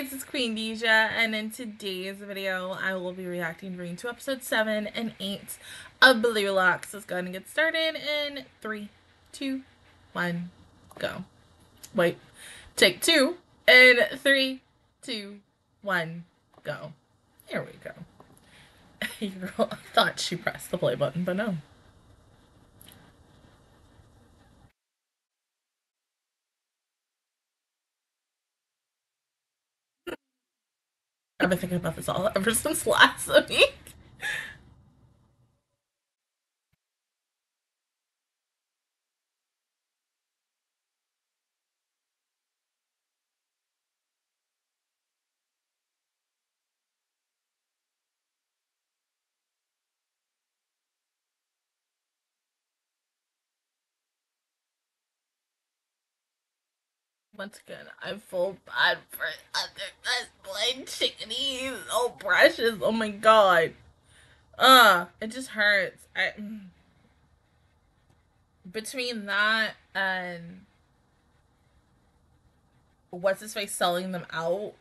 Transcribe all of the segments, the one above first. guys, it's Queen Deja, and in today's video, I will be reacting to episode 7 and 8 of Blue Lock. So let's go ahead and get started in 3, 2, 1, go. Wait, take 2, and 3, 2, 1, go. Here we go. Your girl, I thought she pressed the play button, but no. I've been thinking about this all ever since last week. Once again, I feel bad for other blind Chiggity. Oh, brushes. Oh my god. It just hurts. Between that and what's his face selling them out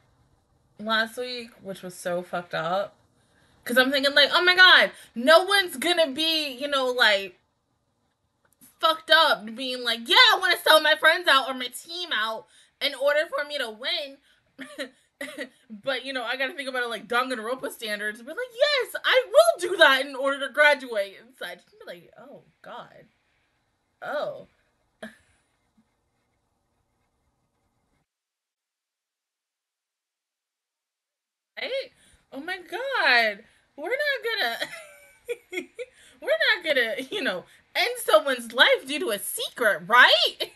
last week, which was so fucked up. Because I'm thinking, like, oh my god, no one's gonna be, you know, like, fucked up being like, yeah, I want to sell my friends out or my team out in order for me to win. But, you know, I gotta think about it like Danganronpa standards. But like, yes, I will do that in order to graduate. And so I just be like, oh god. Oh. Hey, oh my god. We're not gonna, you know, end someone's life due to a secret, right?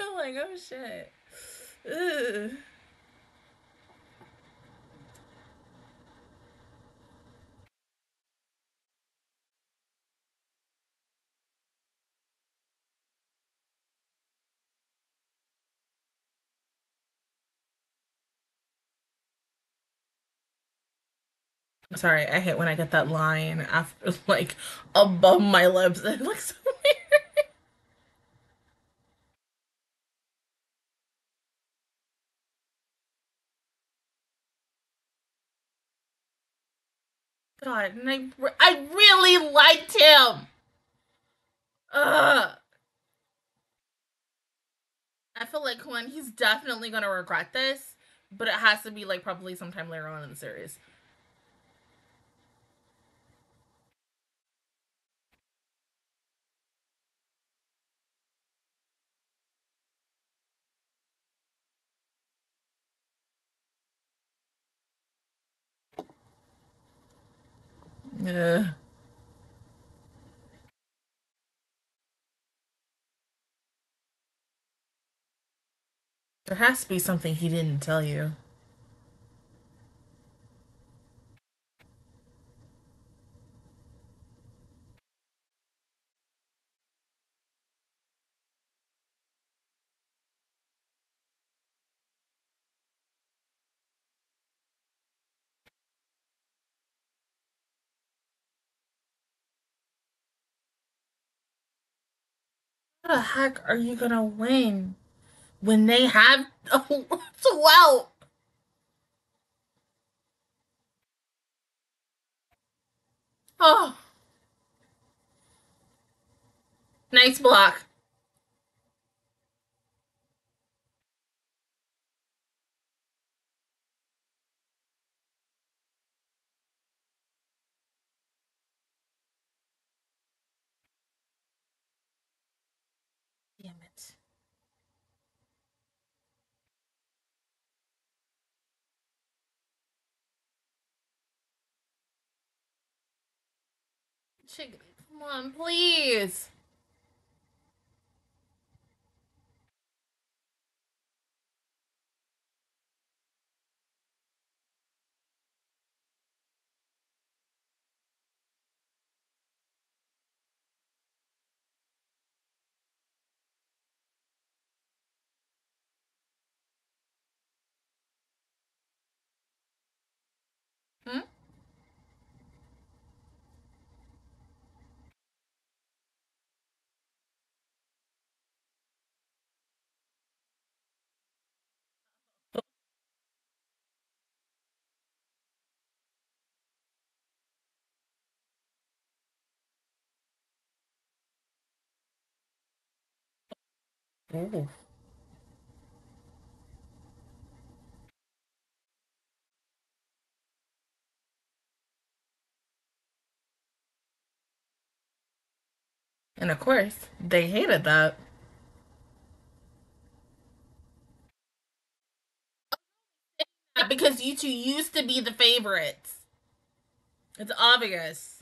I'm like, oh shit. Ugh. Sorry, I hate when I get that line after, like, above my lips. It looks so weird. God, and I really liked him. Ugh. I feel like Kuon, he's definitely gonna regret this, but it has to be, like, probably sometime later on in the series. Yeah. There has to be something he didn't tell you. How the heck are you gonna win when they have 12? Oh, nice block. Chiggity, come on, please. Hmm? Ooh. And of course, they hated that. Because you two used to be the favorites. It's obvious.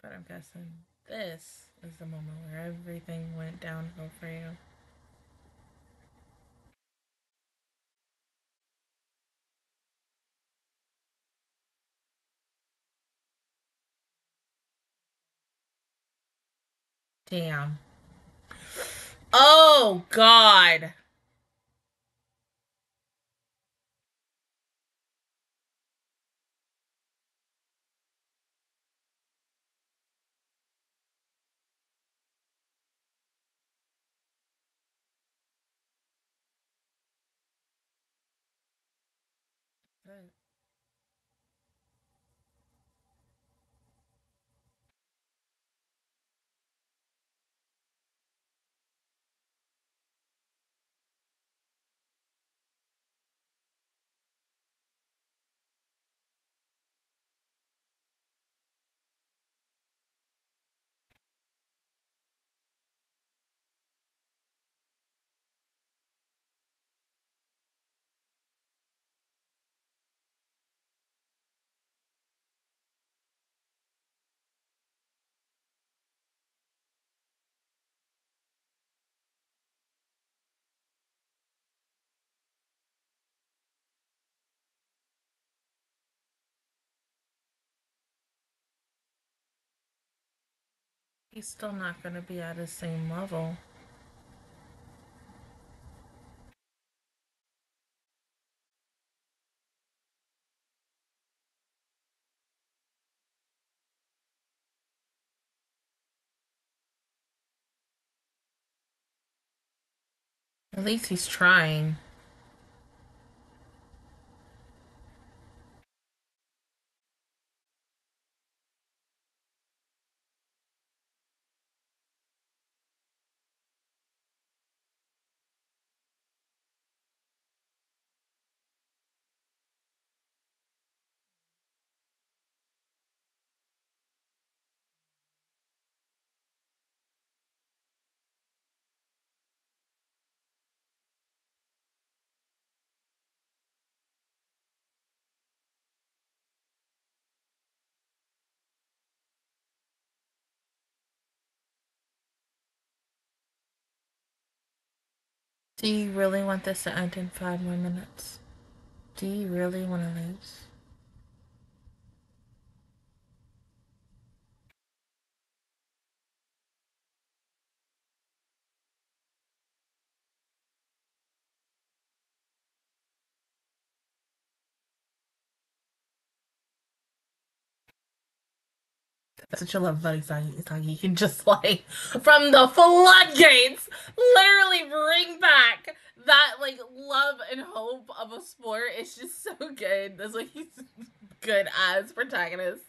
But I'm guessing this is the moment where everything went downhill for you. Damn. Oh, God. He's still not going to be at the same level. At least he's trying. Do you really want this to end in 5 more minutes? Do you really want to lose? That's what you love about Isagi. He can just, like, from the floodgates, literally bring back that, like, love and hope of a sport. It's just so good. That's what he's good as protagonist.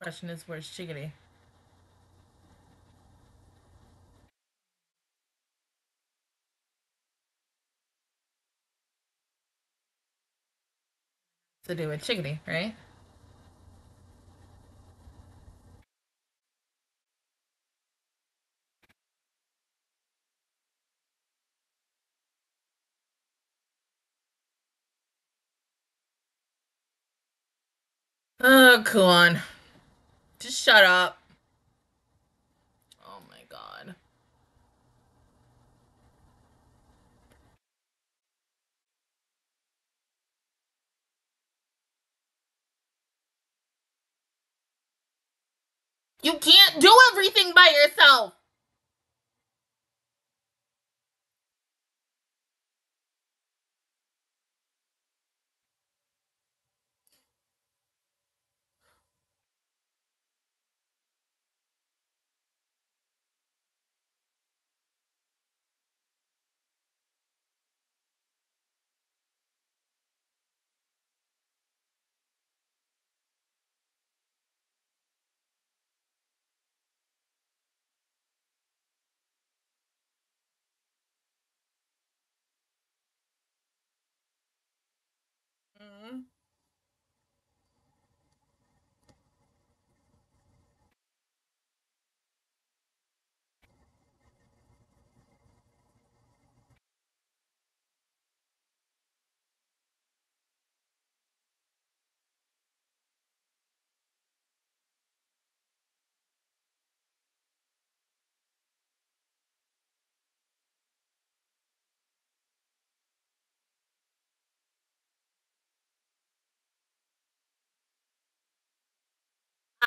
Question is, where's Chiggity? to do with Chiggity, right? Oh, Kuon. Just shut up. Oh my god. You can't do everything by yourself!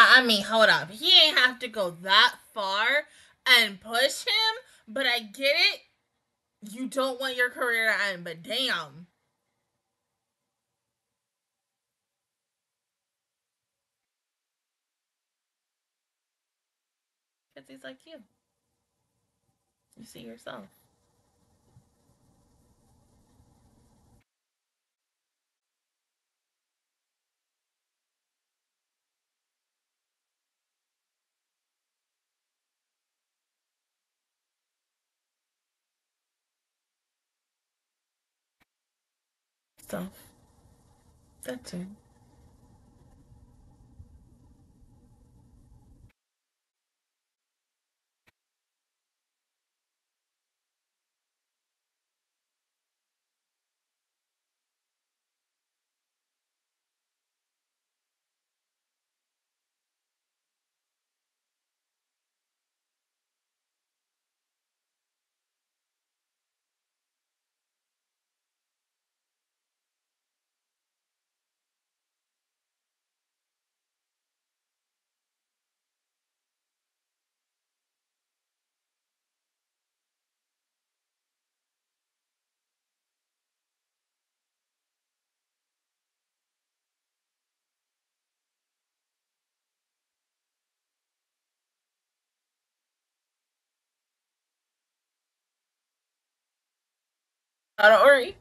I mean, hold up. He ain't have to go that far and push him, but I get it. You don't want your career to end, but damn. Because he's like you. You see yourself. So, that's it. I don't worry.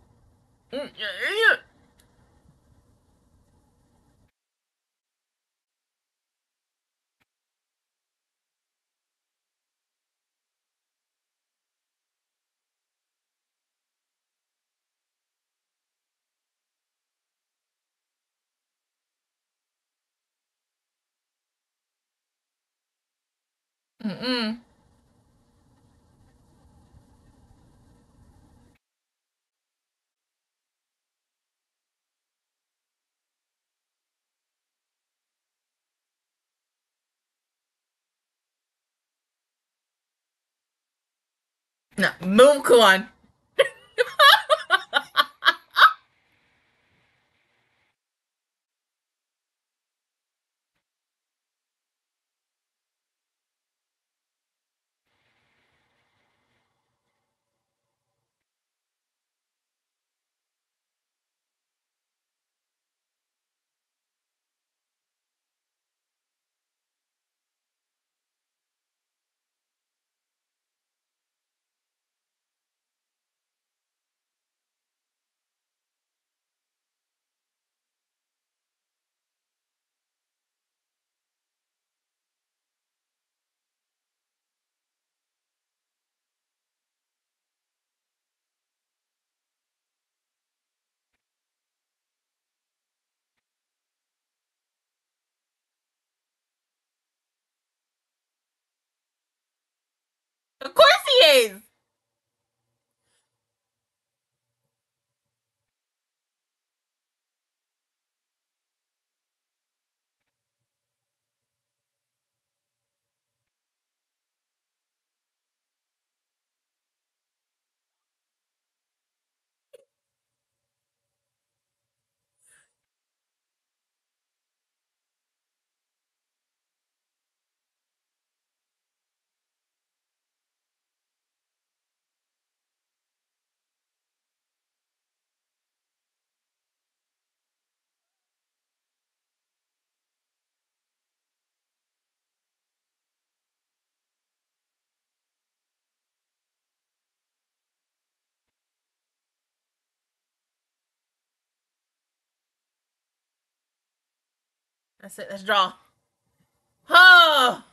No, move, Kuon. That's it. Let's draw. Oh!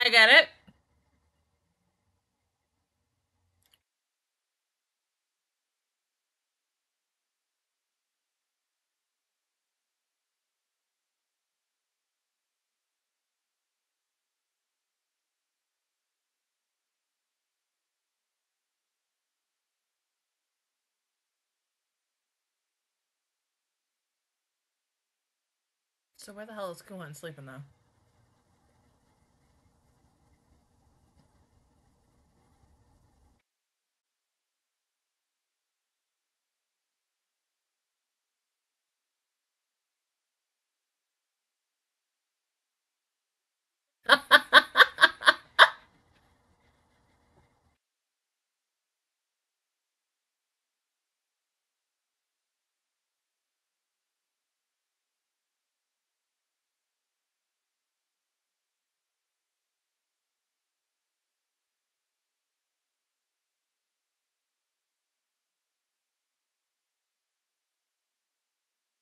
I got it. So where the hell is Kuon sleeping though?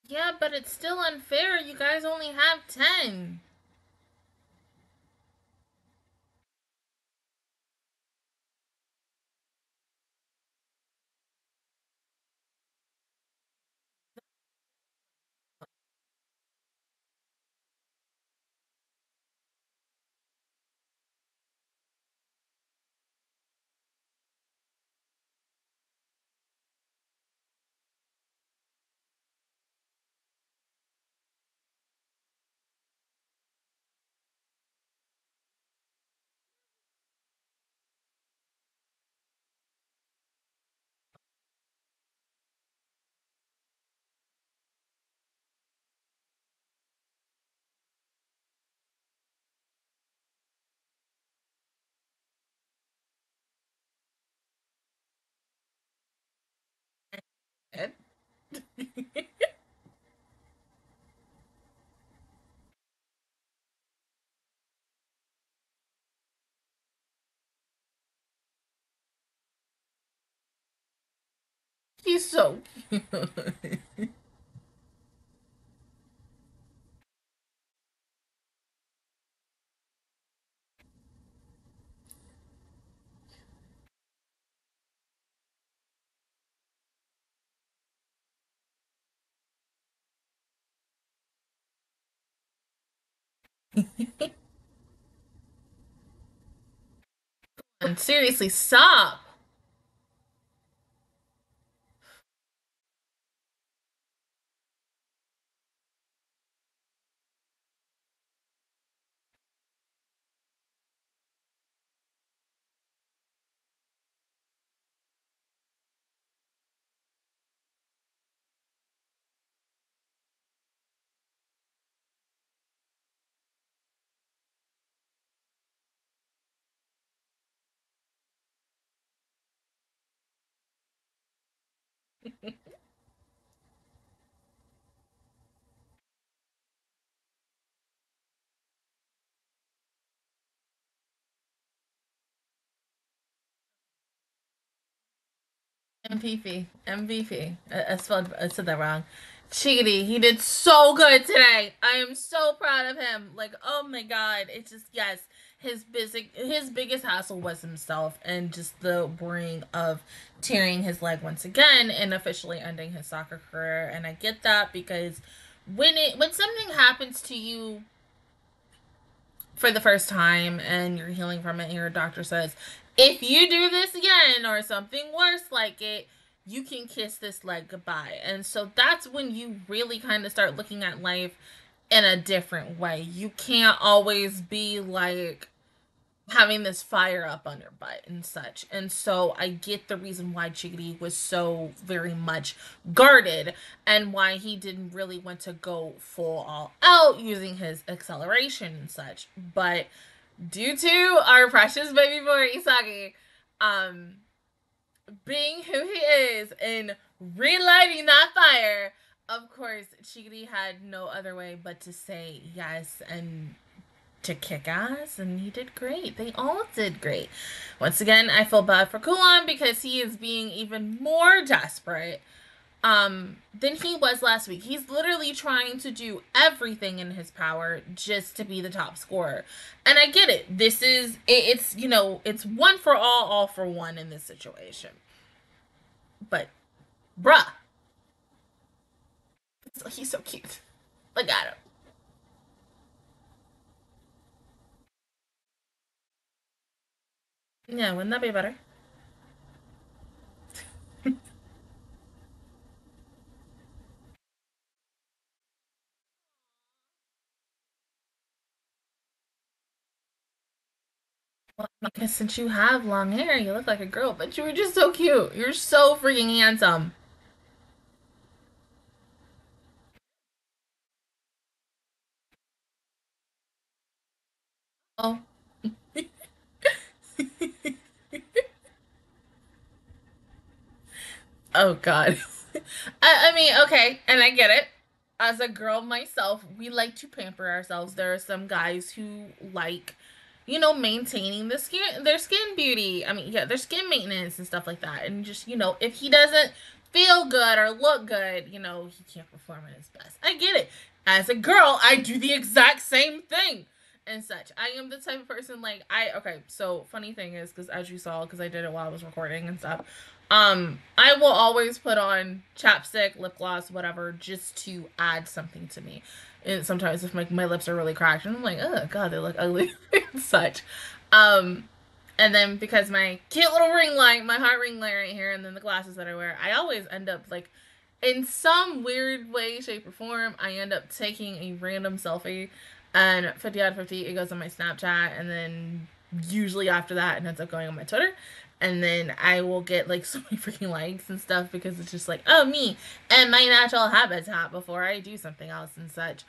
Yeah, but it's still unfair. You guys only have 10. He's so cute. Seriously, stop. MVP. I said that wrong. Chiggity, he did so good today. I am so proud of him. Like, oh my god, it's just, yes, his biggest hassle was himself, and just the worrying of tearing his leg once again and officially ending his soccer career. And I get that, because when something happens to you for the first time and you're healing from it, and your doctor says, if you do this again or something worse like it, you can kiss this leg goodbye. And so that's when you really kind of start looking at life in a different way. You can't always be like having this fire up on your butt and such. And so I get the reason why Chiggity was so very much guarded, and why he didn't really want to go full all out using his acceleration and such. But due to our precious baby boy Isagi, being who he is and relighting that fire, of course, Chiggity had no other way but to say yes and to kick ass, and he did great. They all did great. Once again, I feel bad for Kuon because he is being even more desperate than he was last week. He's literally trying to do everything in his power just to be the top scorer. And I get it. This is, it's, you know, it's one for all for one in this situation. But, bruh. He's so cute. Look at him. Yeah, wouldn't that be better? Well, because since you have long hair, you look like a girl, but you were just so cute. You're so freaking handsome. Oh. Oh, God. I mean, okay, and I get it. As a girl myself, we like to pamper ourselves. There are some guys who like, you know, maintaining the skin, their skin beauty. I mean, yeah, their skin maintenance and stuff like that. And just, you know, if he doesn't feel good or look good, you know, he can't perform at his best. I get it. As a girl, I do the exact same thing and such. I am the type of person, like, okay, so funny thing is, because as you saw, because I did it while I was recording and stuff, I will always put on chapstick, lip gloss, whatever, just to add something to me. And sometimes if my lips are really cracked, and I'm like, oh god, they look ugly and such. And then because my cute little ring light, my heart ring light right here, and then the glasses that I wear, I always end up, like, in some weird way, shape, or form, I end up taking a random selfie, and 50 out of 50, it goes on my Snapchat, and then usually after that, it ends up going on my Twitter. And then I will get, like, so many freaking likes and stuff because it's just like, oh, me and my natural habitat before I do something else and such.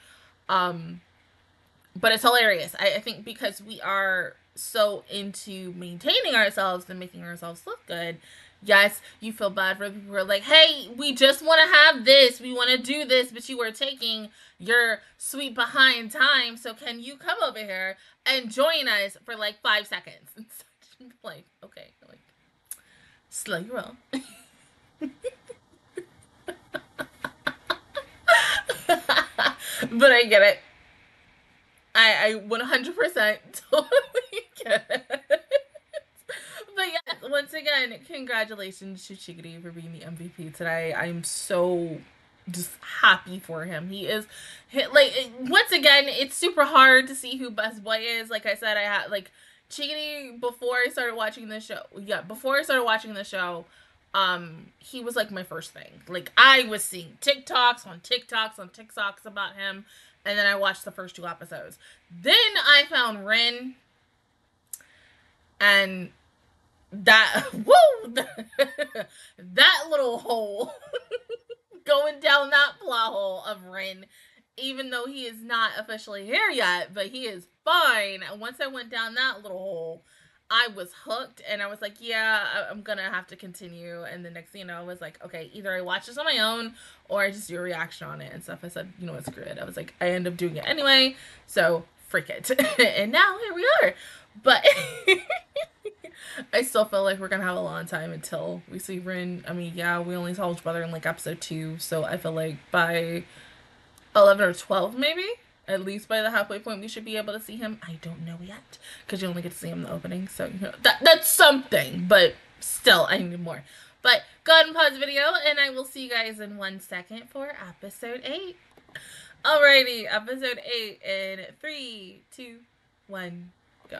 But it's hilarious. I think because we are so into maintaining ourselves and making ourselves look good, yes, you feel bad for people who are like, hey, we just want to have this. We want to do this, but you are taking your sweet behind time. So can you come over here and join us for, like, 5 seconds and stuff? Like, okay, like, slow your roll. But I get it. I 100% totally get it. But yes, once again, congratulations to Chiggity for being the MVP today. I'm so just happy for him. He is, like, once again, it's super hard to see who best boy is. Like I said, I had, like, Chiggity, before I started watching the show, he was, like, my first thing. Like, I was seeing TikToks about him, and then I watched the first 2 episodes. Then I found Rin, and that, woo, that little hole, going down that plot hole of Rin, even though he is not officially here yet, but he is fine. Once I went down that little hole, I was hooked, and I was like, yeah, I'm going to have to continue. And the next thing you know, I was like, okay, either I watch this on my own or I just do a reaction on it and stuff. I said, you know what, screw it. I was like, I end up doing it anyway, so freak it. And now here we are. But I still feel like we're going to have a long time until we see Rin. I mean, yeah, we only saw each brother in like episode 2. So I feel like by 11 or 12 maybe, at least by the halfway point, we should be able to see him. I don't know yet, because you only get to see him in the opening. So you know, that's something, but still, I need more. But go ahead and pause the video, and I will see you guys in 1 second for episode 8. Alrighty, episode 8 in 3, 2, 1, go.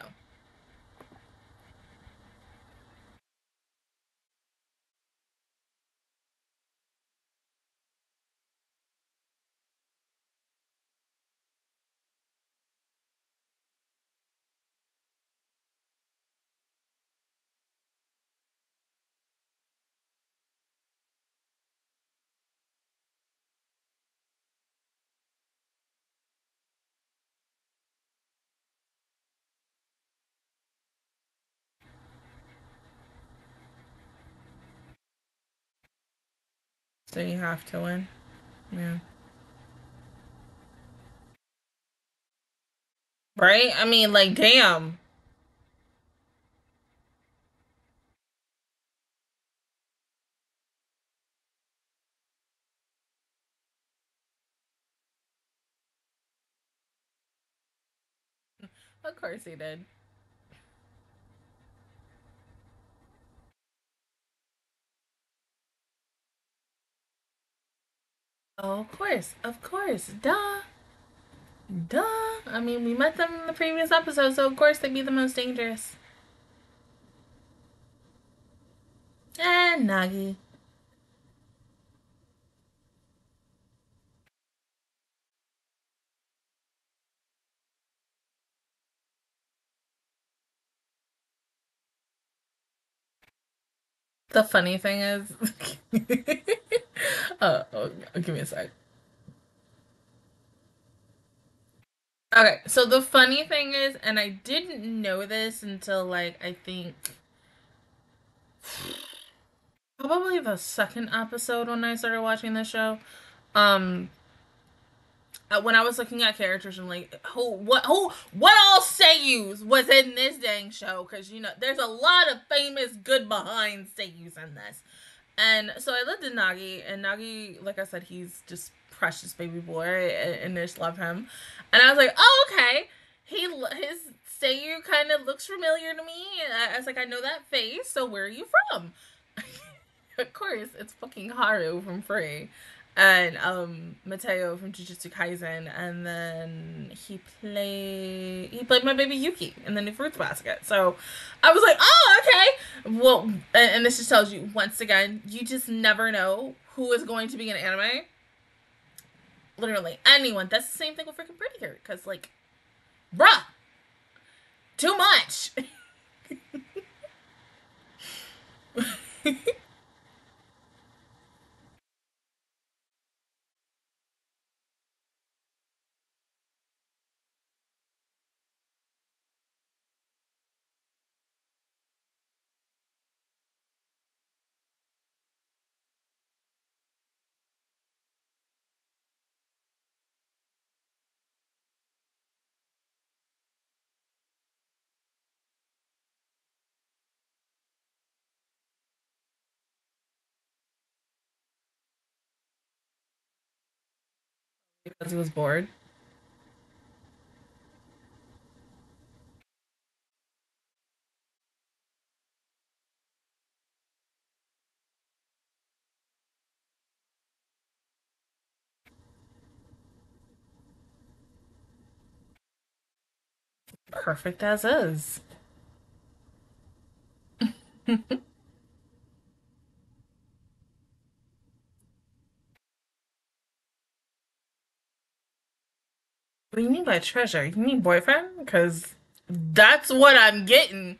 So you have to win. Yeah. Right? I mean, like, damn. Of course he did. Oh, of course, duh, duh. I mean, we met them in the previous episode, so of course they'd be the most dangerous. And Nagi. The funny thing is, oh, give me a sec. Okay, so the funny thing is, and I didn't know this until, like, I think probably the second episode when I started watching this show, when I was looking at characters and like, what all Seiyus was in this dang show? Because, you know, there's a lot of famous good behind Seiyus in this. And so I looked at Nagi, and Nagi, like I said, he's just precious baby boy, and I just love him. And I was like, oh, okay. His Seiyu kind of looks familiar to me. And I was like, I know that face, so where are you from? Of course, it's fucking Haru from Free. And Mateo from Jujutsu Kaisen, and then he played my baby Yuki in the new Fruits Basket. So I was like, oh, okay. Well, and this just tells you once again, you just never know who is going to be in anime. Literally anyone. That's the same thing with freaking Pretty Cure, because like, bruh, too much. Because he was bored. Perfect as is. What do you mean by treasure? You mean boyfriend? Because that's what I'm getting.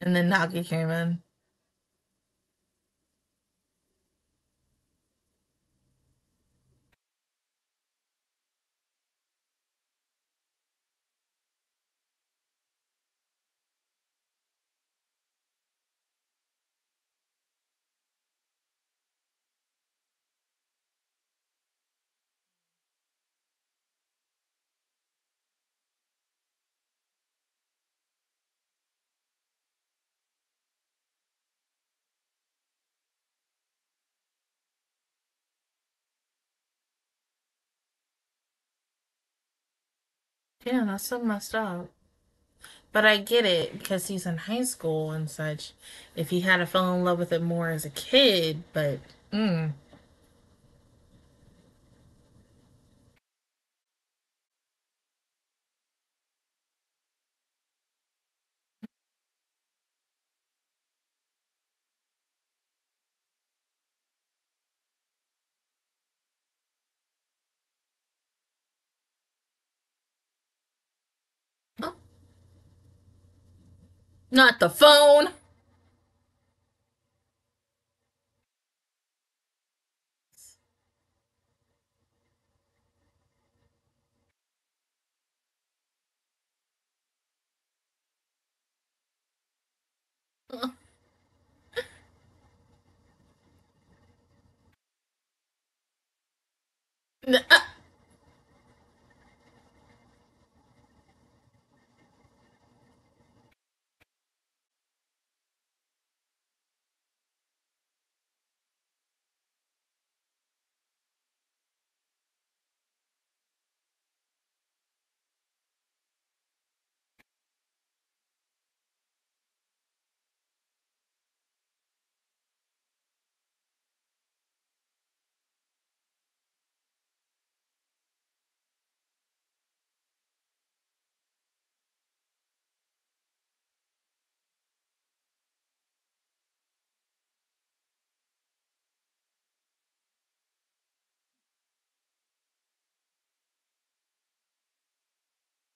And then Nagi came in. Yeah, that's so messed up. But I get it, because he's in high school and such. If he had to fall in love with it more as a kid, but... Not the phone.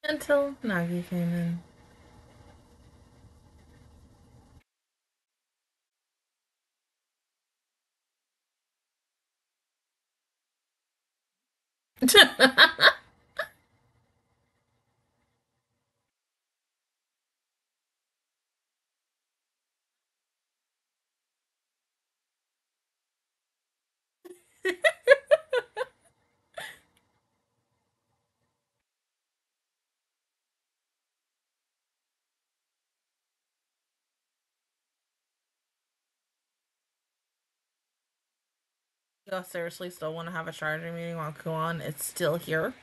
Until Nagi came in. Y'all seriously still want to have a charging meeting while Kuon is still here?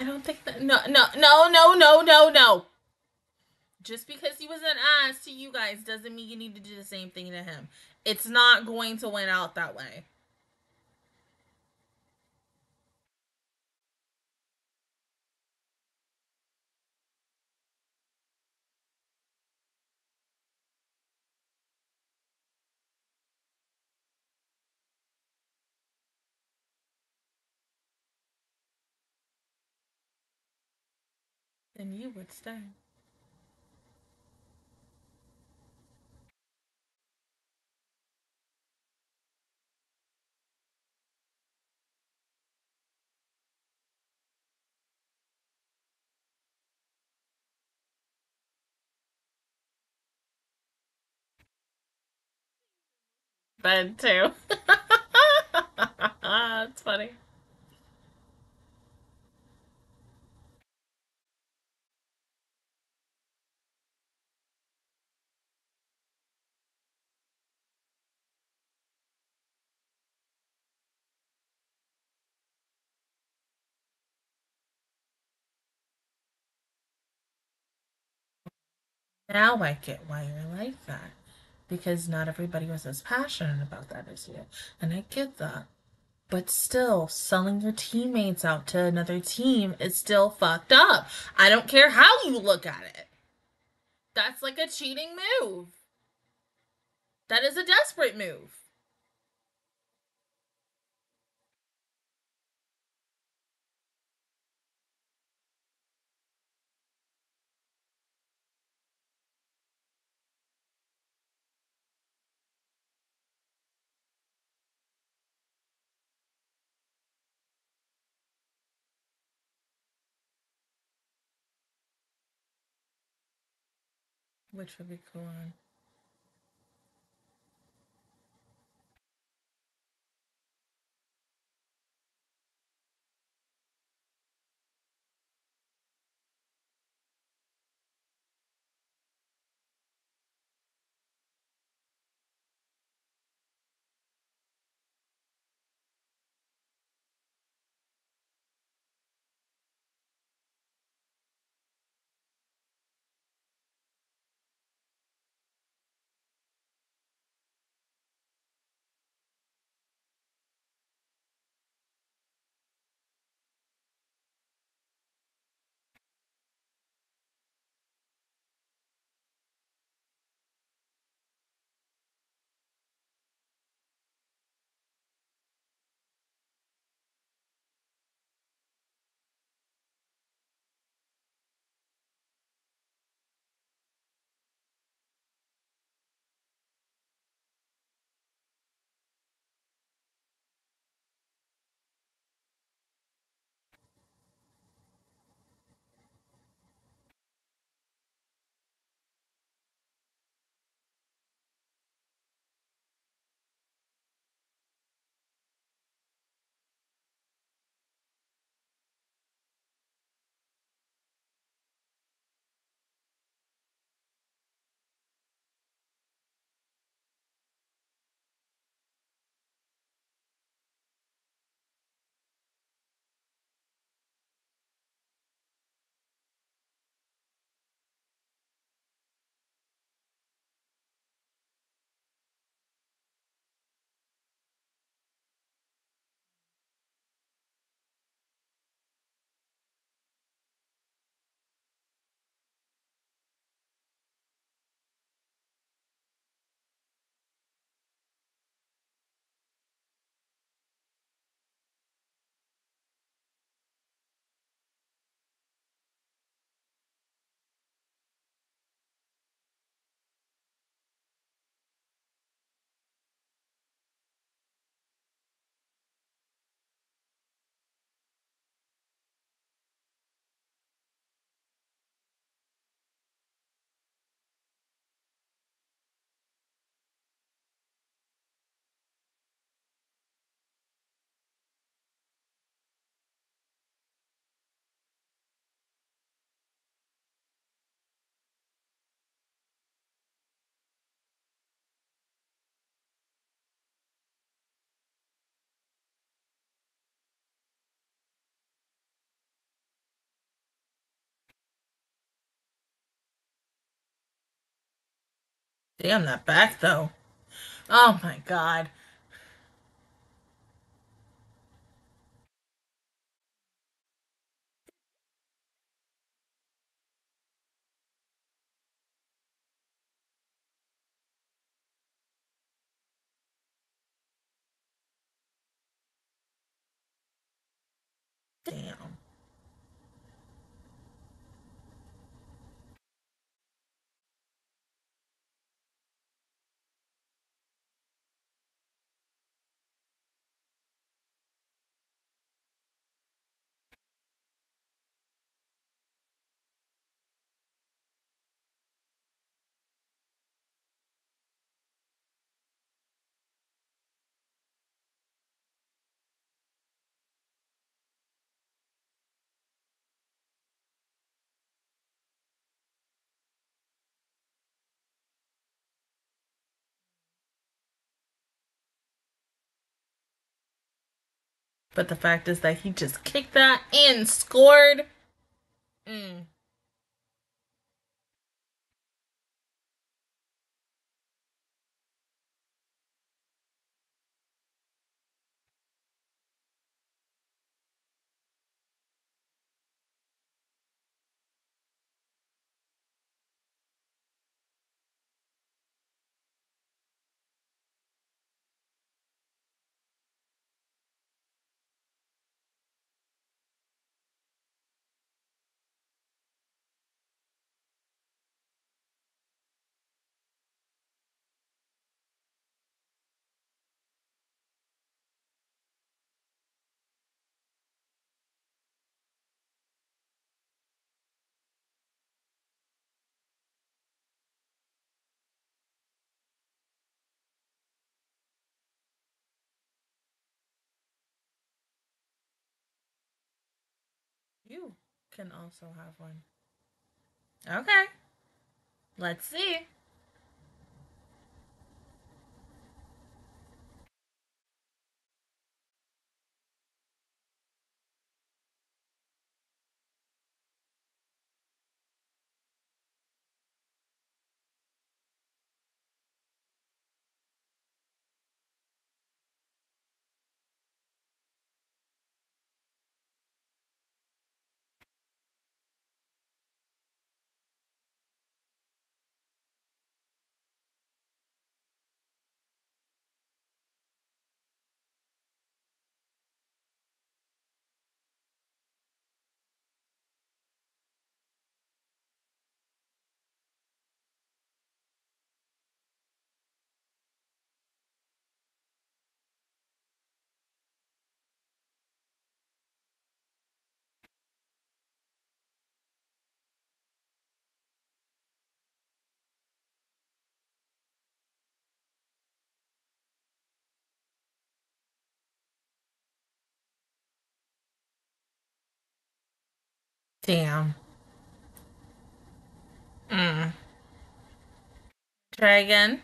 I don't think that. No. Just because he was an ass to you guys doesn't mean you need to do the same thing to him. It's not going to win out that way. Then you would stay. Bed too. It's funny. Now I get why you're like that, because not everybody was as passionate about that as you, and I get that. But still, selling your teammates out to another team is still fucked up. I don't care how you look at it. That's like a cheating move. That is a desperate move. Which would be cool. Damn, that back, though. Oh, my God. Damn. But the fact is that he just kicked that and scored. can also have one. Okay. Let's see. Damn. Try again.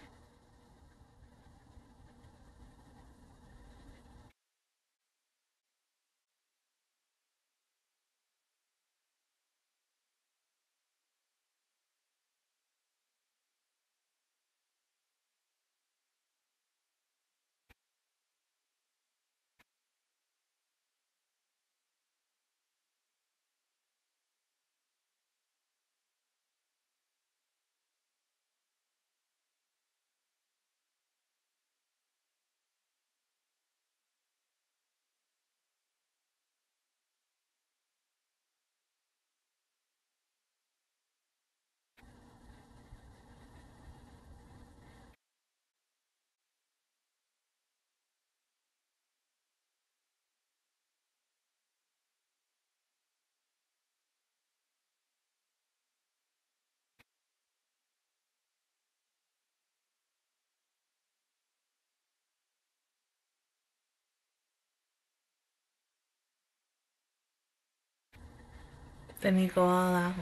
Then you go all out.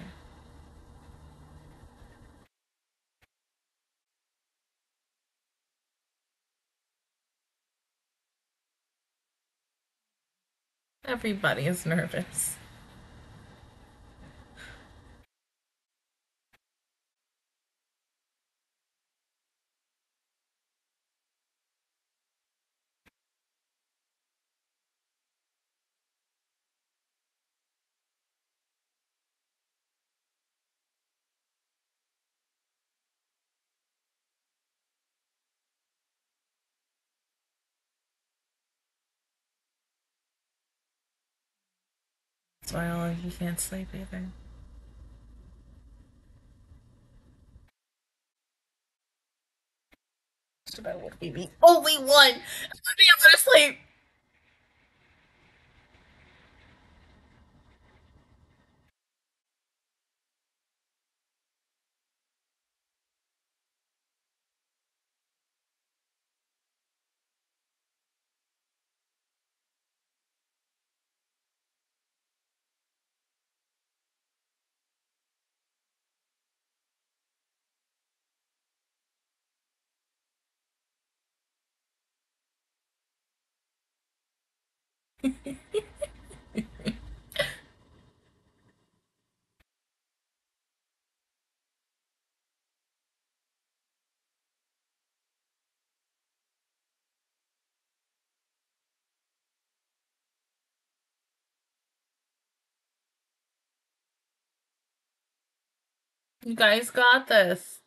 Everybody is nervous. That's why all of you can't sleep either. Just about would be the only one to be able to sleep. You guys got this.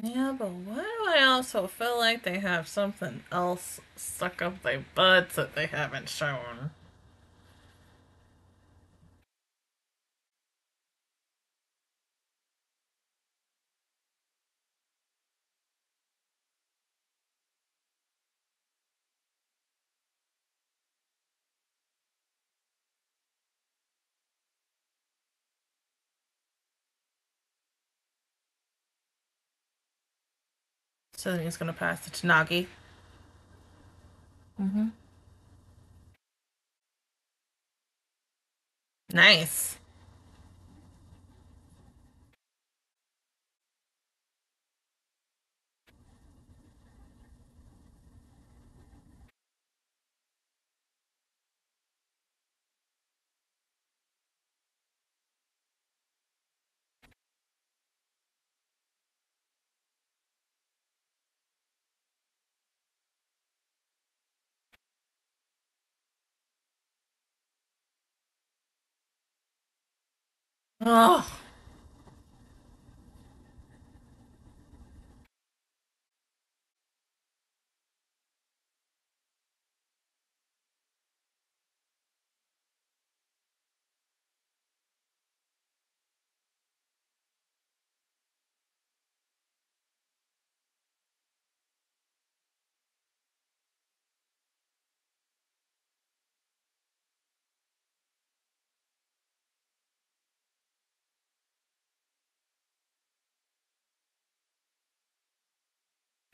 Yeah, but why do I also feel like they have something else stuck up their butts that they haven't shown? So then he's gonna pass it to Nagi. Mm-hmm. Nice. Oh.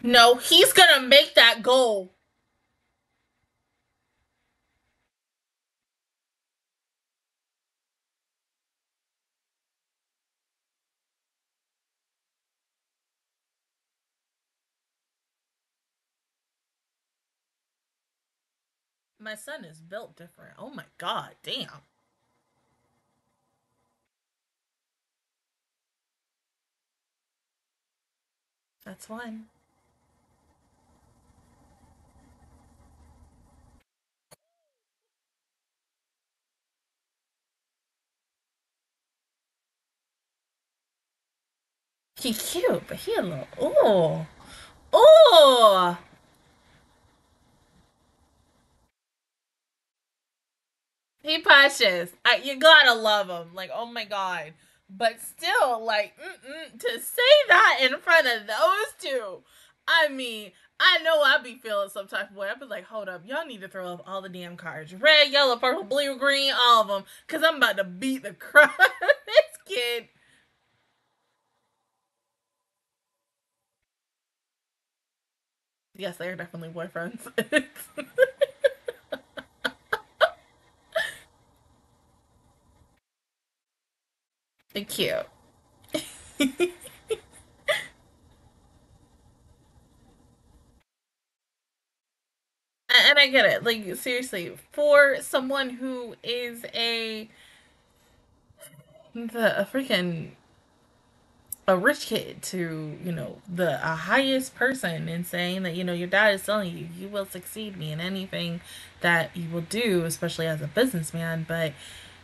No, he's gonna make that goal. My son is built different. Oh my God, damn. That's one. He's cute, but he a little, oh, oh. He precious. You gotta love him. Like, oh my God. But still, like, to say that in front of those two, I mean, I know I'd be feeling some type of way. I'd be like, hold up, y'all need to throw up all the damn cards. Red, yellow, purple, blue, green, all of them. Because I'm about to beat the crap out of this kid. Yes, they are definitely boyfriends. They're cute. And I get it. Like, seriously, for someone who is a rich kid to, you know, the highest person, and saying that, you know, your dad is telling you, you will succeed me in anything that you will do, especially as a businessman, but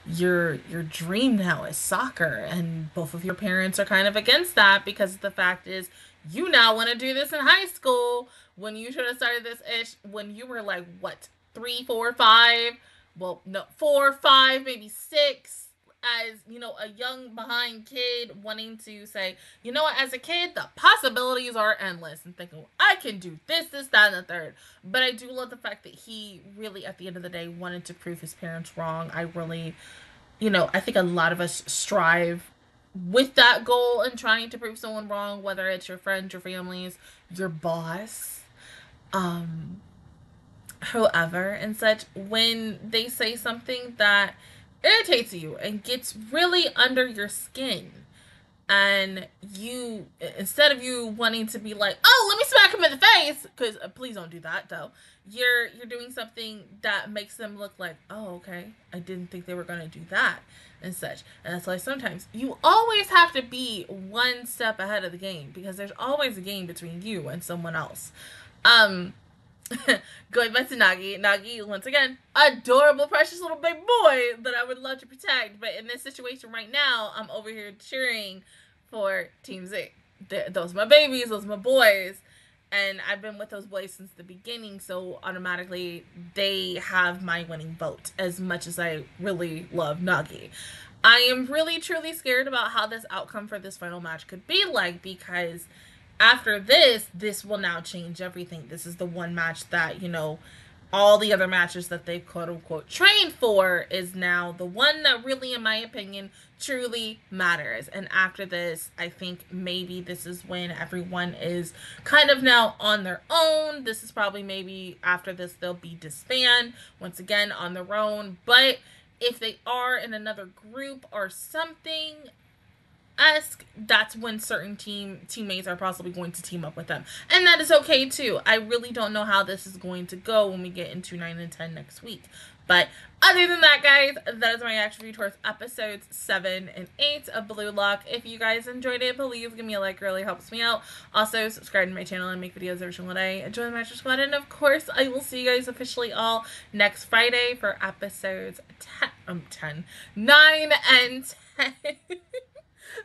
your dream now is soccer, and both of your parents are kind of against that, because the fact is, you now want to do this in high school when you should have started this ish when you were like, what, 3, 4, 5, well, no, 4, 5, maybe 6. As, you know, a young behind kid wanting to say, you know what, as a kid, the possibilities are endless, and thinking, well, I can do this, this, that, and the third. But I do love the fact that he really, at the end of the day, wanted to prove his parents wrong. I really, you know, I think a lot of us strive with that goal and trying to prove someone wrong, whether it's your friends, your families, your boss, whoever and such, when they say something that irritates you and gets really under your skin, and you, instead of you wanting to be like, oh, let me smack him in the face, because please don't do that though, you're doing something that makes them look like, oh, okay, I didn't think they were going to do that and such. And that's why sometimes you always have to be one step ahead of the game, because there's always a game between you and someone else. Going back to Nagi, once again, adorable, precious little big boy that I would love to protect, but in this situation right now, I'm over here cheering for Team Z. those are my babies, those are my boys, and I've been with those boys since the beginning, so automatically they have my winning vote, as much as I really love Nagi. I am really truly scared about how this outcome for this final match could be like, because after this, this will now change everything. This is the one match that, you know, all the other matches that they've quote-unquote trained for is now the one that really, in my opinion, truly matters. And after this, I think maybe this is when everyone is kind of now on their own. This is probably maybe after this they'll be disbanded once again on their own. But if they are in another group or something, that's when certain teammates are possibly going to team up with them, and that is okay too. I really don't know how this is going to go when we get into 9 and 10 next week, but other than that, guys, that is my reaction review towards episodes 7 and 8 of Blue Lock. If you guys enjoyed it, please give me a like, it really helps me out. Also, subscribe to my channel and make videos every single day. Join the Master Squad, and of course, I will see you guys officially all next Friday for episodes 9 and 10.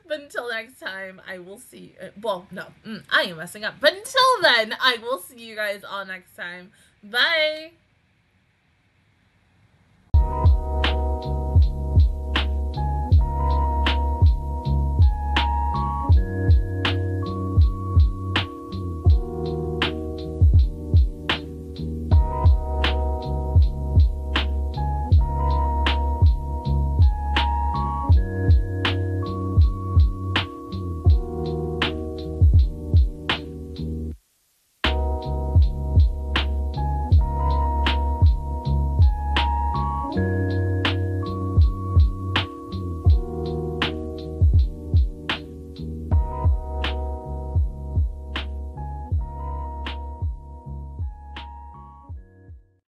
But until next time, I will see you. Well, no, I am messing up. But until then, I will see you guys all next time. Bye!